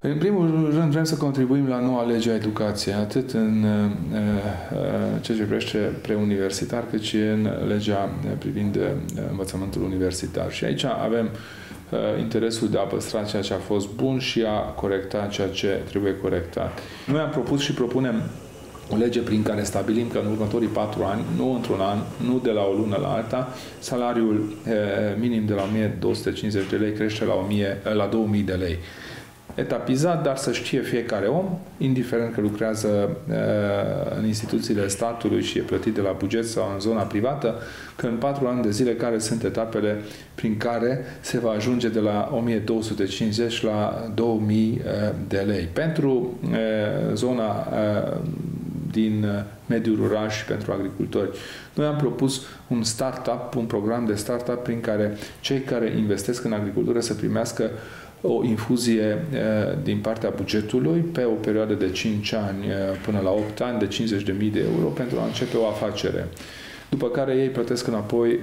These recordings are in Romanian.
În primul rând, vrem să contribuim la noua lege a educației, atât în ceea ce privește preuniversitar, cât și în legea privind învățământul universitar. Și aici avem interesul de a păstra ceea ce a fost bun și a corecta ceea ce trebuie corectat. Noi am propus și propunem o lege prin care stabilim că în următorii 4 ani, nu într-un an, nu de la o lună la alta, salariul minim de la 1250 de lei crește la 2000 de lei. Etapizat, dar să știe fiecare om, indiferent că lucrează în instituțiile statului și e plătit de la buget sau în zona privată, că în 4 ani de zile care sunt etapele prin care se va ajunge de la 1250 la 2000 de lei. Pentru zona din mediul rural și pentru agricultori. Noi am propus un startup, un program de startup prin care cei care investesc în agricultură să primească o infuzie din partea bugetului pe o perioadă de 5 ani până la 8 ani de 50.000 de euro pentru a începe o afacere. După care ei plătesc înapoi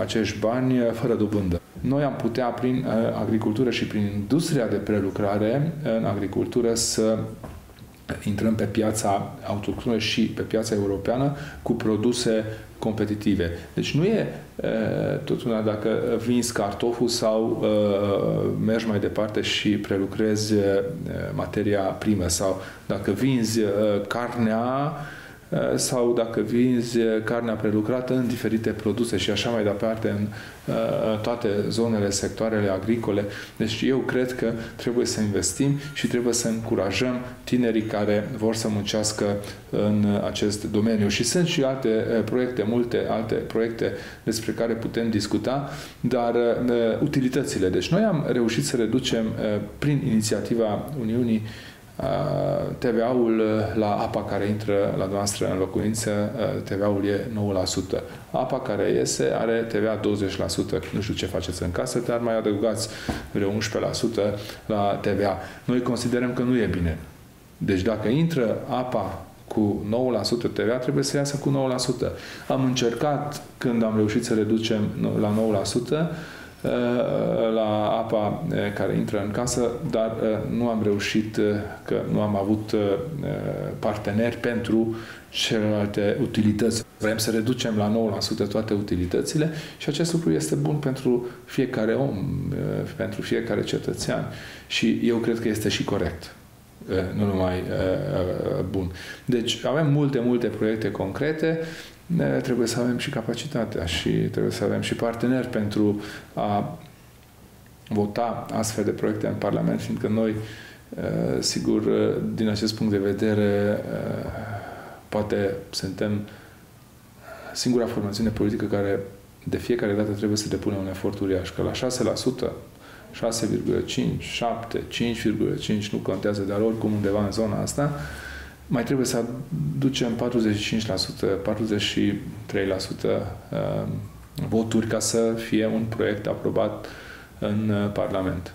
acești bani fără dobândă. Noi am putea prin agricultură și prin industria de prelucrare în agricultură să intrăm pe piața autohtonă și pe piața europeană cu produse competitive. Deci nu e tot una dacă vinzi cartoful sau mergi mai departe și prelucrezi materia primă sau dacă vinzi carnea sau dacă vinzi carnea prelucrată în diferite produse și așa mai departe în toate zonele, sectoarele agricole. Deci eu cred că trebuie să investim și trebuie să încurajăm tinerii care vor să muncească în acest domeniu. Și sunt și alte proiecte, multe alte proiecte despre care putem discuta, dar utilitățile. Deci noi am reușit să reducem prin inițiativa Uniunii TVA-ul la apa care intră la noastră în locuință, TVA-ul e 9%. Apa care iese are TVA 20%. Nu știu ce faceți în casă, dar mai adăugați vreo 11% la TVA. Noi considerăm că nu e bine. Deci dacă intră apa cu 9% TVA, trebuie să iasă cu 9%. Am încercat, când am reușit să reducem la 9%, la apa care intră în casă, dar nu am reușit că nu am avut parteneri pentru celelalte utilități. Vrem să reducem la 9% toate utilitățile și acest lucru este bun pentru fiecare om, pentru fiecare cetățean și eu cred că este și corect, nu numai bun. Deci avem multe proiecte concrete. Trebuie să avem și capacitatea și trebuie să avem și parteneri pentru a vota astfel de proiecte în Parlament, fiindcă noi, sigur, din acest punct de vedere, poate suntem singura formațiune politică care de fiecare dată trebuie să depune un efort uriaș, că la 6%, 6,5, 7, 5,5, nu contează, dar oricum undeva în zona asta, mai trebuie să aducem 45%, 43% voturi ca să fie un proiect aprobat în Parlament.